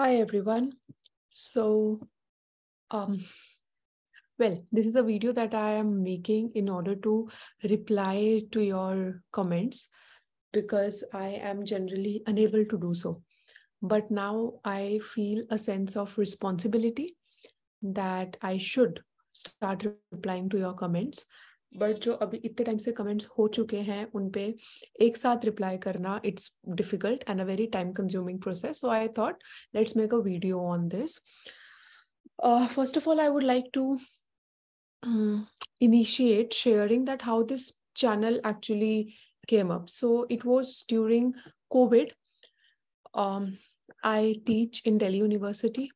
Hi everyone. So, well, this is a video that I am making in order to reply to your comments because I am generally unable to do so. But now I feel a sense of responsibility that I should start replying to your comments. But जो अभी इतने time से comments हो चुके हैं उनपे एक साथ reply करना it's difficult and a very time consuming process. So I thought let's make a video on this. First of all, I would like to initiate sharing that how this channel actually came up. So it was during COVID. I teach in Delhi University,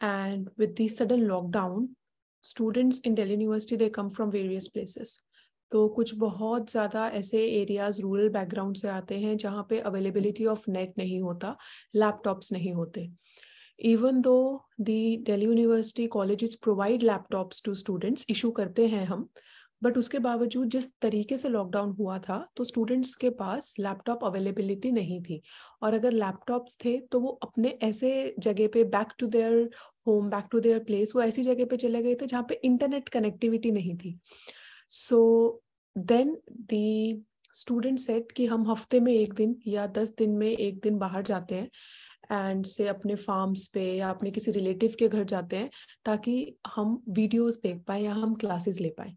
and with the sudden lockdown, students in Delhi University, they come from various places. तो कुछ बहुत ज़्यादा ऐसे areas rural background से आते हैं जहाँ पे availability of net नहीं होता, laptops नहीं होते. Even though the Delhi University colleges provide laptops to students, issue करते हैं हम, but उसके बावजूद जिस तरीके से lockdown हुआ था, तो students के पास laptop availability नहीं थी. और अगर laptops थे, तो वो अपने ऐसे जगह पे back to their home, back to their place, वो ऐसी जगह पे चले गए थे जहाँ पे internet connectivity नहीं थी. So then the student said कि हम हफ्ते में एक दिन या 10 दिन में एक दिन बाहर जाते हैं and से अपने farms पे या अपने किसी relative के घर जाते हैं ताकि हम videos देख पाएं या हम classes ले पाएं.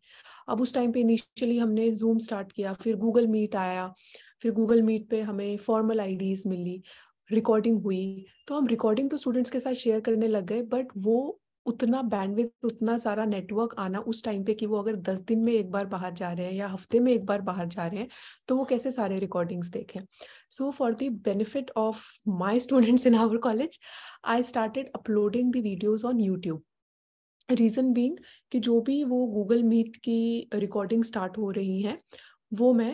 अब उस time पे initially हमने Zoom start किया, फिर Google Meet आया, फिर Google Meet पे हमें formal IDs मिली. रिकॉर्डिंग हुई तो हम रिकॉर्डिंग तो स्टूडेंट्स के साथ शेयर करने लग गए बट वो उतना बैंडविड्थ उतना सारा नेटवर्क आना उस टाइम पे कि वो अगर 10 दिन में एक बार बाहर जा रहे हैं या हफ्ते में एक बार बाहर जा रहे हैं तो वो कैसे सारे रिकॉर्डिंग्स देखें. So for the benefit of my students in our college I started uploading the videos on YouTube. Reason being कि जो भी वो गूगल मीट की रिकॉर्डिंग स्टार्ट हो रही हैं वो मैं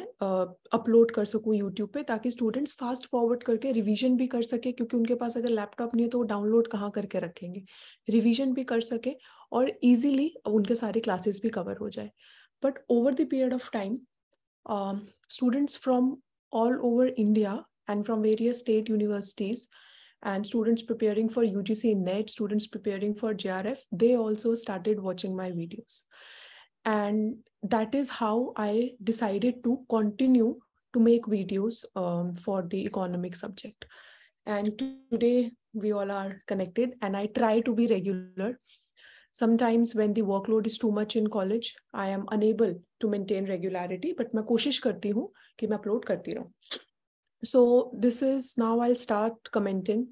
अपलोड कर सकूं YouTube पे ताकि स्टूडेंट्स फास्ट फॉरवर्ड करके रिवीजन भी कर सके क्योंकि उनके पास अगर लैपटॉप नहीं है तो डाउनलोड कहाँ करके रखेंगे. रिवीजन भी कर सके और इजीली उनके सारे क्लासेस भी कवर हो जाए. But over the period of time students from all over India and from various state universities and students preparing for UGC NET, students preparing for JRF, they also started watching my videos. And that is how I decided to continue to make videos for the economic subject. And today we all are connected and I try to be regular. Sometimes when the workload is too much in college, I am unable to maintain regularity, but मैं कोशिश करती हूँ कि मैं upload करती रहूँ. So this is now I'll start commenting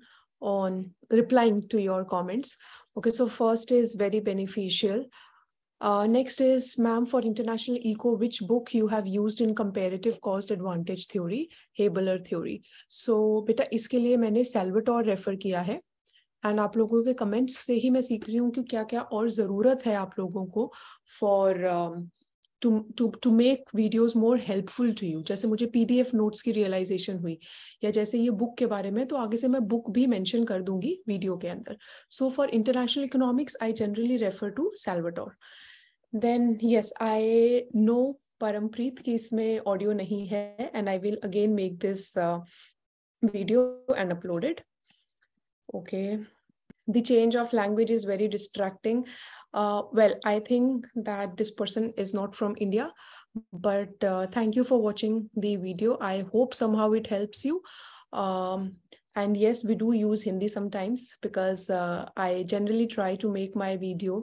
on replying to your comments. Okay, so first is very beneficial. Next is, ma'am, for international eco, which book you have used in comparative cost advantage theory, Habeler theory. So बेटा इसके लिए मैंने Salvatore refer किया है and आप लोगों के comments से ही मैं सीख रही हूँ कि क्या क्या और ज़रूरत है आप लोगों को for to make videos more helpful to you. जैसे मुझे PDF notes की realization हुई या जैसे ये book के बारे में तो आगे से मैं book भी mention कर दूँगी video के अंदर. So for international economics, I generally refer to Salvatore. Then yes, I know Parampreet कि इसमें audio नहीं है and I will again make this video and upload it. Okay, the change of language is very distracting. Well, I think that this person is not from India, but thank you for watching the video. I hope somehow it helps you. And yes, we do use Hindi sometimes because I generally try to make my video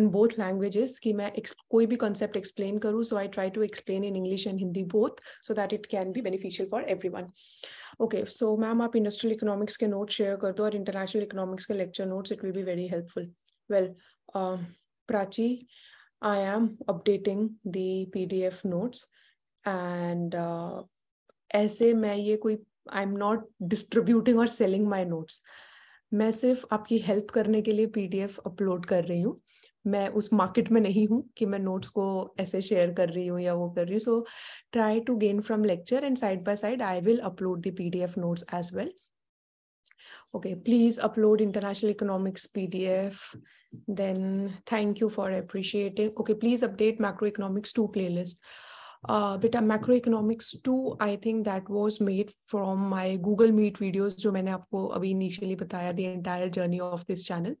in both languages. कि मैं कोई भी concept explain करूँ, so I try to explain in English and Hindi both, so that it can be beneficial for everyone. Okay, so ma'am, आप industrial economics के notes share कर दो और international economics के lecture notes. It will be very helpful. Well, Prachi, I am updating the PDF notes, and ऐसे मैं ये कोई I'm not distributing or selling my notes. मैं सिर्फ आपकी help करने के लिए PDF upload कर रही हूँ. मैं उस market में नहीं हूँ कि मैं notes को ऐसे share कर रही हूँ या वो कर रही हूँ. So try to gain from lecture and side by side I will upload the PDF notes as well. Okay, please upload international economics PDF. Then thank you for appreciating. Okay, please update macroeconomics 2 playlist. bit of macroeconomics too. I think that was made from my Google Meet videos, जो मैंने आपको अभी initially बताया, the entire journey of this channel.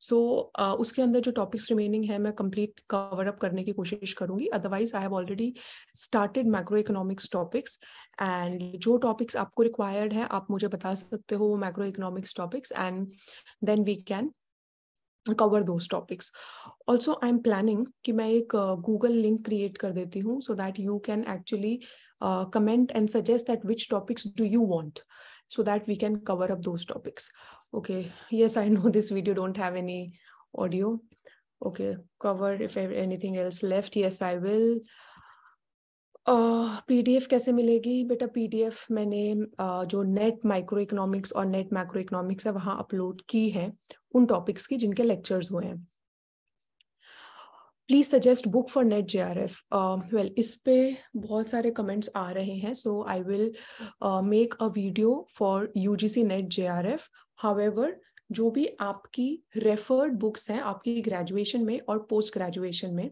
So उसके अंदर जो topics remaining है, मैं complete cover up करने की कोशिश करूँगी. Otherwise, I have already started macroeconomics topics. And जो topics आपको required है, आप मुझे बता सकते हो macroeconomics topics, and then we can cover those topics. Also, I'm planning कि मैं एक Google link create कर देती हूँ, so that you can actually comment and suggest that which topics do you want, so that we can cover up those topics. Okay. Yes, I know this video don't have any audio. Okay. Cover if I have anything else left. Yes, I will. PDF कैसे मिलेगी बेटा? PDF मैंने जो net microeconomics और net macroeconomics है वहाँ upload की है उन topics की जिनके lectures हुए हैं. Please suggest book for net JRF. Well, इस पे बहुत सारे comments आ रहे हैं, so I will make a video for UGC net JRF. However, जो भी आपकी referred books हैं आपकी graduation में और post graduation में,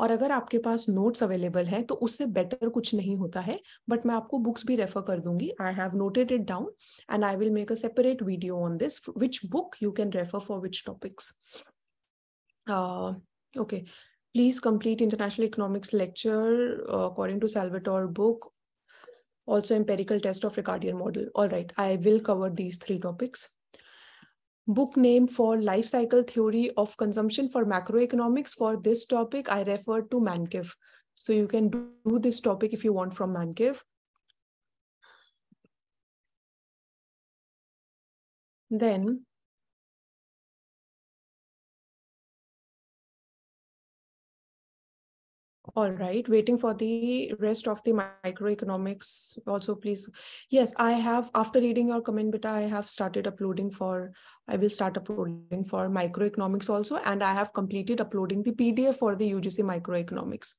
और अगर आपके पास notes available हैं तो उससे better कुछ नहीं होता है, but मैं आपको books भी refer कर दूँगी. I have noted it down and I will make a separate video on this, which book you can refer for which topics. Okay, please complete international economics lecture according to Salvatore book. Also empirical test of Ricardian model. All right, I will cover these three topics. Book name for life cycle theory of consumption for macroeconomics. For this topic, I referred to Mankiw. So you can do this topic if you want from Mankiw. Then, all right, waiting for the rest of the microeconomics also, please. Yes, I have, after reading your comment, beta, I have started uploading for, I will start uploading for microeconomics also, and I have completed uploading the PDF for the UGC microeconomics.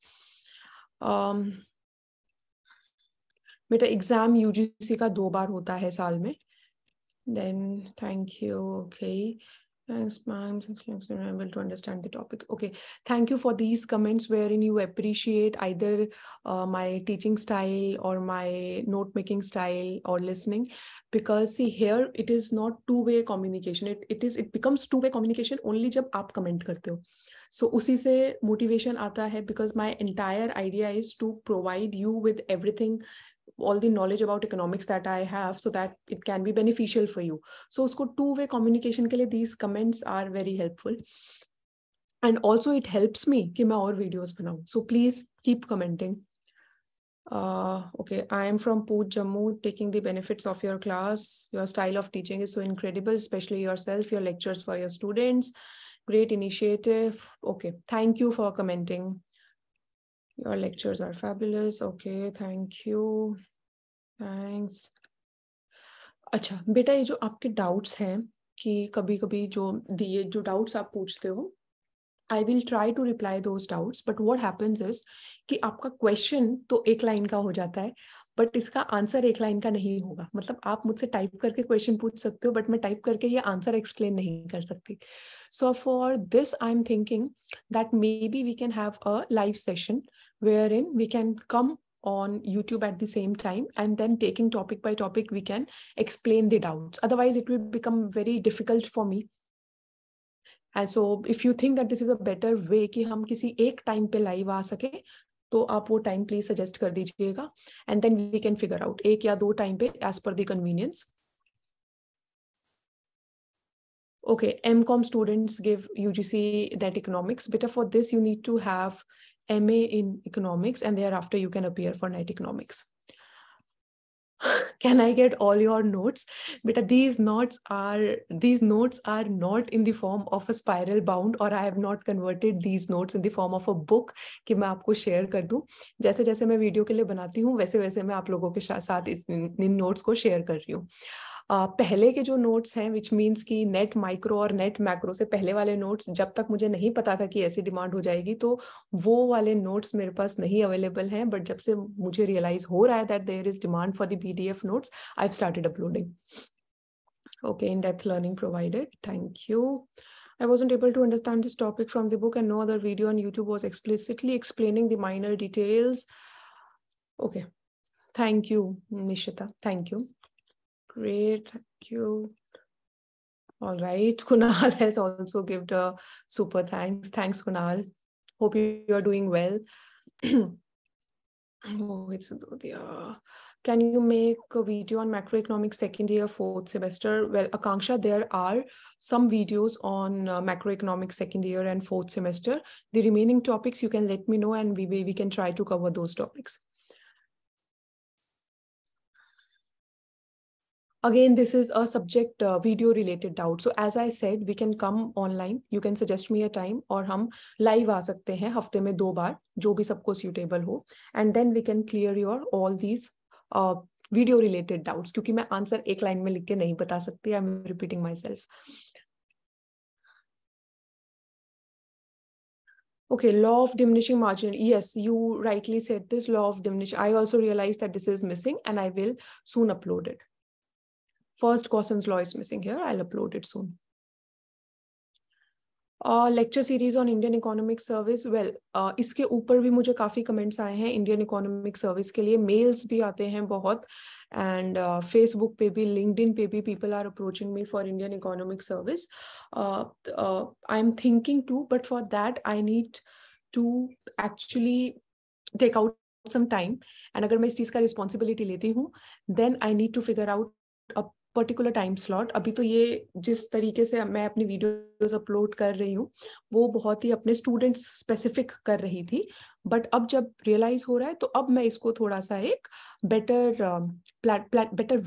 Beta, exam UGC ka 2 bar hota hai saal mein. Then, thank you, okay. Thanks, ma'am. I'm able to understand the topic. Okay, thank you for these comments wherein you appreciate either my teaching style or my note-making style or listening, because see here it is not two-way communication. It becomes two-way communication only जब आप comment करते हो. So उसी से motivation आता है, because my entire idea is to provide you with everything, all the knowledge about economics that I have, so that it can be beneficial for you. So usko two-way communication ke liye these comments are very helpful. And also it helps me ki main aur videos banau. So please keep commenting. Okay, I am from Poot, Jammu, taking the benefits of your class. Your style of teaching is so incredible, especially yourself, your lectures for your students. Great initiative. Okay, thank you for commenting. Your lectures are fabulous. Okay, thank you. Thanks. अच्छा बेटा, ये जो आपके doubts हैं कि कभी-कभी जो दिए जो doubts आप पूछते हो, I will try to reply those doubts. But what happens is कि आपका question तो एक line का हो जाता है, but इसका आंसर एक लाइन का नहीं होगा. मतलब आप मुझसे टाइप करके क्वेश्चन पूछ सकते हो, बट मैं टाइप करके ये आंसर एक्सप्लेन नहीं कर सकती. So for this I am thinking that maybe we can have a live session wherein we can come on YouTube at the same time, and then taking topic by topic we can explain the doubts. Otherwise it will become very difficult for me. And so if you think that this is a better way कि हम किसी एक time पे live आ सके, तो आप वो time please suggest कर दीजिएगा, and then we can figure out एक या दो टाइम पे as per the convenience. Okay, MCom students give UGC NET economics. बेटा for this you need to have MA in economics, and thereafter you can appear for net economics. Can I get all your notes? Beta, these notes are not in the form of a spiral bound, or I have not converted these notes in the form of a book कि मैं आपको share कर दूं. जैसे जैसे मैं video के लिए बनाती हूँ वैसे वैसे मैं आप लोगों के साथ इन notes को share कर रही हूँ. पहले के जो नोट्स हैं, which means कि नेट माइक्रो और नेट मैक्रो से पहले वाले नोट्स, जब तक मुझे नहीं पता था कि ऐसी डिमांड हो जाएगी, तो वो वाले नोट्स मेरे पास नहीं अवेलेबल हैं. बट जब से मुझे रियलाइज हो रहा है that there is demand for the PDF notes, I have started uploading. Okay, in depth learning provided, thank you. I wasn't able to understand this topic from the book, and no other video on YouTube was explicitly explaining the minor details. Okay. Thank you, Nishita. Thank you. Great. Thank you. All right. Kunal has also given a super thanks. Thanks, Kunal. Hope you are doing well. Oh, it's can you make a video on macroeconomics second year, fourth semester? Well, Akanksha, there are some videos on macroeconomics second year and fourth semester. The remaining topics you can let me know and we can try to cover those topics. Again, this is a subject video related doubt. So as I said, we can come online. You can suggest me a time or हम live आ सकते हैं हफ्ते में 2 बार जो भी सबको suitable हो, and then we can clear your all these video related doubts क्योंकि मैं answer एक line में लिख के नहीं बता सकती. I'm repeating myself. Okay, law of diminishing margin. Yes, you rightly said this law of diminishing. I also realized that this is missing and I will soon upload it. First, Cosin's law is missing here. I'll upload it soon. Lecture series on Indian Economic Service. Well, इसके ऊपर भी मुझे काफी comments आए हैं Indian Economic Service के लिए. Mails भी आते हैं बहुत, and Facebook पे भी, LinkedIn पे भी people are approaching me for Indian Economic Service. I'm thinking too, but for that I need to actually take out some time. And अगर मैं इस चीज का responsibility लेती हूँ, then I need to figure out a particular time slot. अभी तो ये जिस तरीके से मैं अपनी videos upload कर रही हूँ वो बहुत ही अपने students specific कर रही थी, but अब जब realize हो रहा है तो अब मैं इसको थोड़ा सा एक better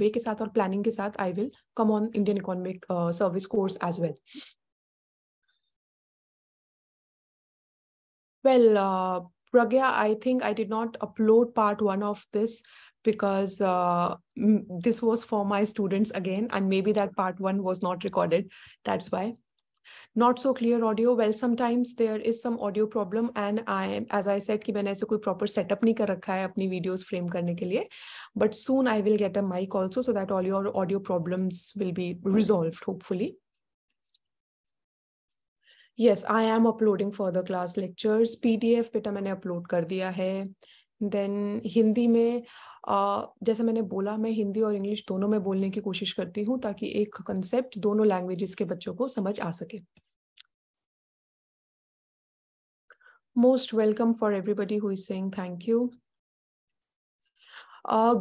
way के साथ और planning के साथ I will come on Indian Economic Service course as well. Well, Pragya, I think I did not upload part 1 of this because this was for my students again, and maybe that part 1 was not recorded. That's why. Not so clear audio. Well, sometimes there is some audio problem, and I, as I said, कि मैंने ऐसे कोई proper setup नहीं कर रखा है अपनी videos frame करने के लिए. But soon I will get a mic also, so that all your audio problems will be resolved, hopefully. Yes, I am uploading further class lectures. PDF बेटा मैंने upload कर दिया है. Then हिंदी में जैसे मैंने बोला मैं हिंदी और इंग्लिश दोनों में बोलने की कोशिश करती हूँ ताकि एक कंसेप्ट दोनों लैंग्वेजेस के बच्चों को समझ आ सके. Most welcome for everybody who is saying thank you.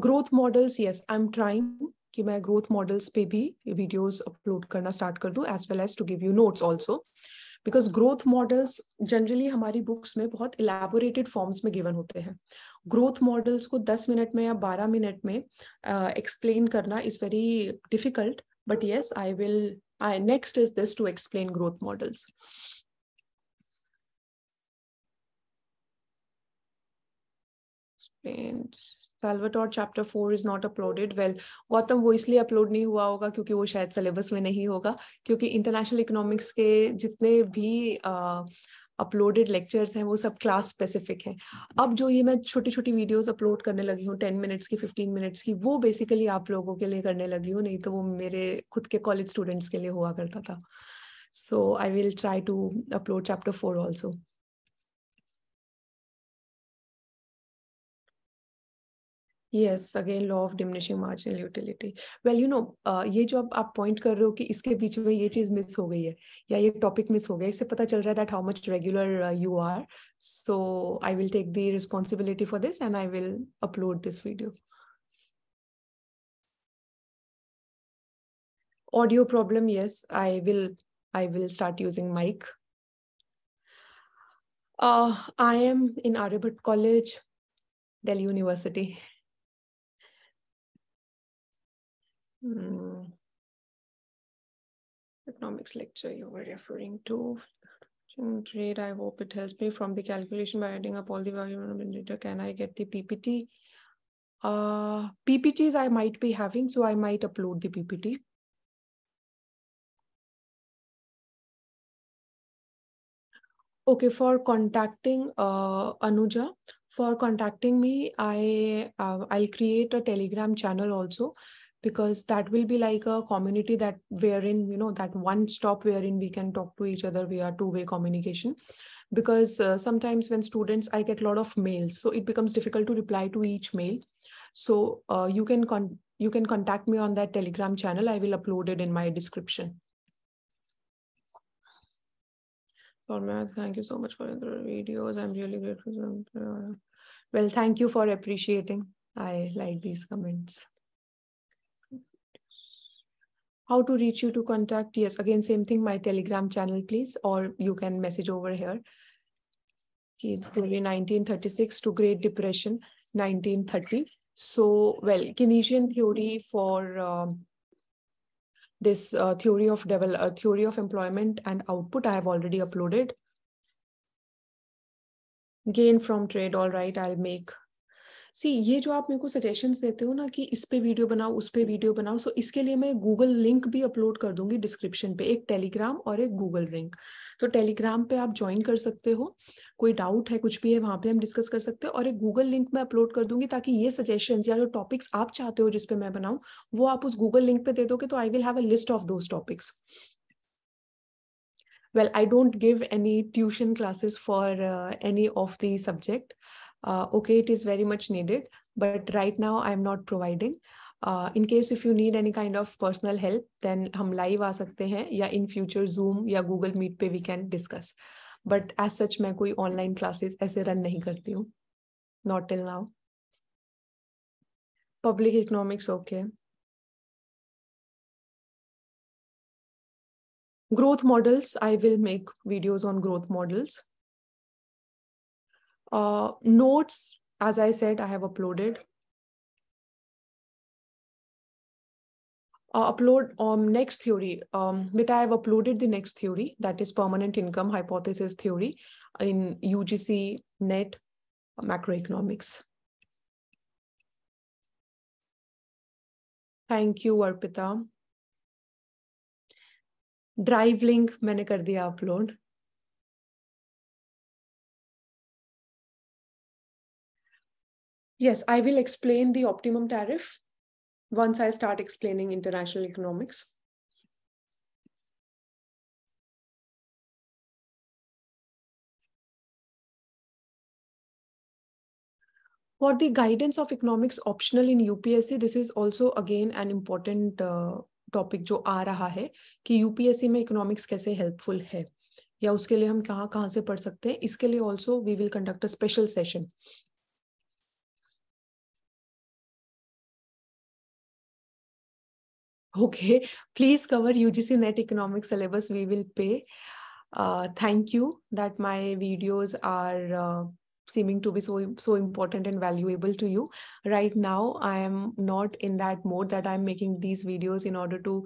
Growth models, yes I am trying कि मैं ग्रोथ मॉडल्स पे भी वीडियोस अपलोड करना स्टार्ट कर दूं, as well as to give you notes also, because growth models generally हमारी books में बहुत इलेबोरेटेड फॉर्म्स में गिवन होते हैं. ग्रोथ मॉडल्स को 10 मिनट में या 12 मिनट में एक्सप्लेन करना is very difficult, but yes I will, I next is this to explain growth models. Salvatore chapter 4 is not uploaded. Well, Gautam वो इसलिए upload नहीं हुआ होगा क्योंकि वो शायद syllabus में नहीं होगा, क्योंकि international economics के जितने भी uploaded lectures हैं वो सब class specific हैं. अब जो ये मैं छोटी छोटी videos upload करने लगी हूँ 10 minutes की, 15 minutes की, वो basically आप लोगों के लिए करने लगी हूँ, नहीं तो वो मेरे खुद के college students के लिए हुआ करता था. So I will try to upload chapter 4 also. Yes, again law of diminishing marginal utility. Well, you know, ये जो अब आप point कर रहे हो कि इसके बीच में ये चीज मिस हो गई है या ये topic मिस हो गया, इससे पता चल रहा है that how much regular you are. So I will take the responsibility for this and I will upload this video. Audio problem, yes, I will start using mic. I am in Aryabhatta College, Delhi University. Economics lecture you were referring to. Trade, I hope it helps me from the calculation by adding up all the value. Can I get the PPT? PPTs I might be having, so I might upload the PPT. Okay, for contacting Anuja, for contacting me, I'll create a Telegram channel also. because that will be like a community that wherein, you know, that one stop wherein we can talk to each other via two-way communication. Because sometimes when students, I get a lot of mails, so it becomes difficult to reply to each mail. So you can contact me on that Telegram channel. I will upload it in my description. Thank you so much for the videos. I'm really grateful. Well, thank you for appreciating. I like these comments. How to reach you to contact? Yes, again, same thing, my Telegram channel, please, or you can message over here. It's only 1936 to Great Depression, 1930. So, well, Keynesian theory for this theory of employment and output, I have already uploaded. Gain from trade, all right, I'll make. See, ये जो आप मेरे को suggestions देते हो ना कि इस पे वीडियो बनाओ, उस पे वीडियो बनाओ, so इसके लिए मैं Google link भी upload कर दूँगी description पे, एक Telegram और एक Google link. तो Telegram पे आप join कर सकते हो, कोई doubt है, कुछ भी है, वहाँ पे हम discuss कर सकते हो, और एक Google link मैं upload कर दूँगी ताकि ये suggestions या जो topics आप चाहते हो जिस पे मैं बनाऊँ, वो आप उस Google link पे दे दोगे, तो I will have a list of those topics. Well, I don't give any tuition classes for any of the subject. Okay, it is very much needed, but right now I'm not providing. In case if you need any kind of personal help, then हम live आ सकते हैं या in future Zoom या Google Meet पे we can discuss. But as such मैं कोई online classes ऐसे run नहीं करती हूँ. Not till now. Public economics okay. Growth models, I will make videos on growth models. Notes, as I said, I have uploaded. Upload next theory. But I have uploaded the next theory, that is permanent income hypothesis theory in UGC NET macroeconomics. Thank you, Arpita. Drive link, मैंने कर दिया upload. Yes, I will explain the optimum tariff once I start explaining international economics. For the guidance of economics optional in UPSC, this is also again an important topic जो आ रहा है कि UPSC में economics कैसे helpful है या उसके लिए हम कहाँ कहाँ से पढ़ सकते हैं. इसके लिए also we will conduct a special session. Okay, please cover UGC NET Economic syllabus. We will pay. Thank you that my videos are seeming to be so important and valuable to you. Right now, I am not in that mode that I'm making these videos in order to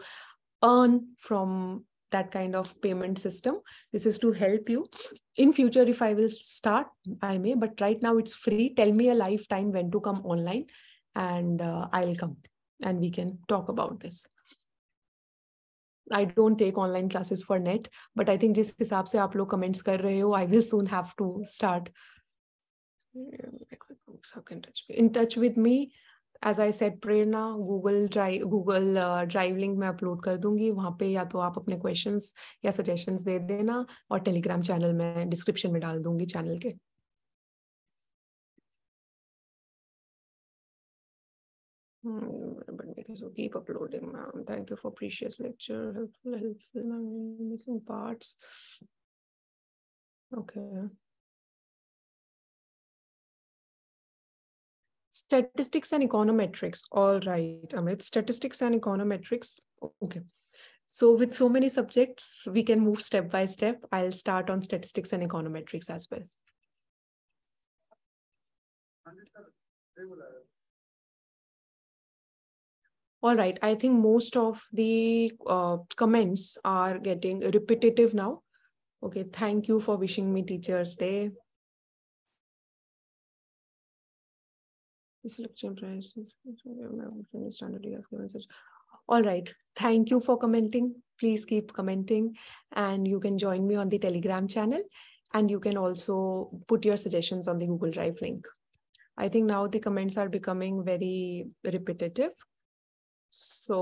earn from that kind of payment system. This is to help you. In future, if I will start, I may. But right now, it's free. Tell me a lifetime when to come online, and I'll come and we can talk about this. I don't take online classes for NET, but I think जिस हिसाब से आप लोग comments कर रहे हो, I will soon have to start. In touch with me, as I said, Prerna, Google Drive link मैं upload कर दूँगी, वहाँ पे या तो आप अपने questions या suggestions दे देना और Telegram channel में description में डाल दूँगी channel के. So keep uploading, ma'am. Thank you for precious lecture. Helpful, ma'am. Missing parts. Okay. Statistics and econometrics. All right, Amit. Statistics and econometrics. Okay. So with so many subjects, we can move step by step. I'll start on statistics and econometrics as well. All right, I think most of the comments are getting repetitive now. Okay, thank you for wishing me Teachers' Day. All right, thank you for commenting. Please keep commenting, and you can join me on the Telegram channel, and you can also put your suggestions on the Google Drive link. I think now the comments are becoming very repetitive. So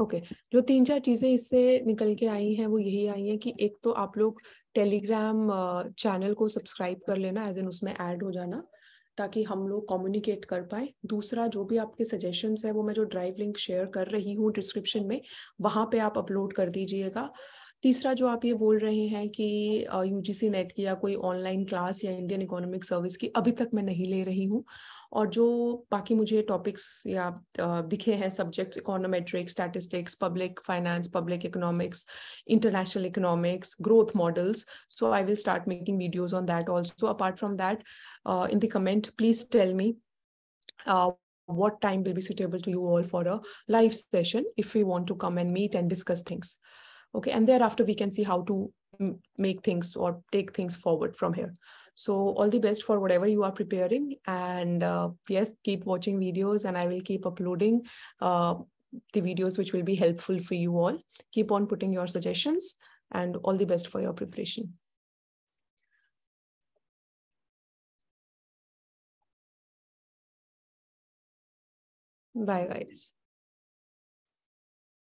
okay, जो तीन चार चीज़ें इससे निकल के आई हैं वो यही आई हैं कि एक तो आप लोग टेलीग्राम चैनल को सब्सक्राइब कर लेना, एज एन उसमें ऐड हो जाना ताकि हम लोग कम्युनिकेट कर पाए। दूसरा, जो भी आपके सजेशंस है वो मैं जो ड्राइव लिंक शेयर कर रही हूँ डिस्क्रिप्शन में, वहाँ पे आप अपलोड कर दीजिएगा। तीसरा, जो आप ये बोल रहे हैं कि यूजीसी नेट की या कोई ऑनलाइन क्लास या इंडियन इकोनॉमिक सर्विस की, अभी तक मैं नहीं ले रही हूँ। और जो बाकी मुझे टॉपिक्स या दिखे हैं subjects, econometrics, statistics, public finance, public economics, international economics, growth models, so I will start making videos on that also. Apart from that, in the comment please tell me what time will be suitable to you all for a live session if we want to come and meet and discuss things. Okay, and thereafter we can see how to make things or take things forward from here. So all the best for whatever you are preparing, and yes, keep watching videos, and I will keep uploading the videos which will be helpful for you all. Keep on putting your suggestions, and all the best for your preparation. Bye guys.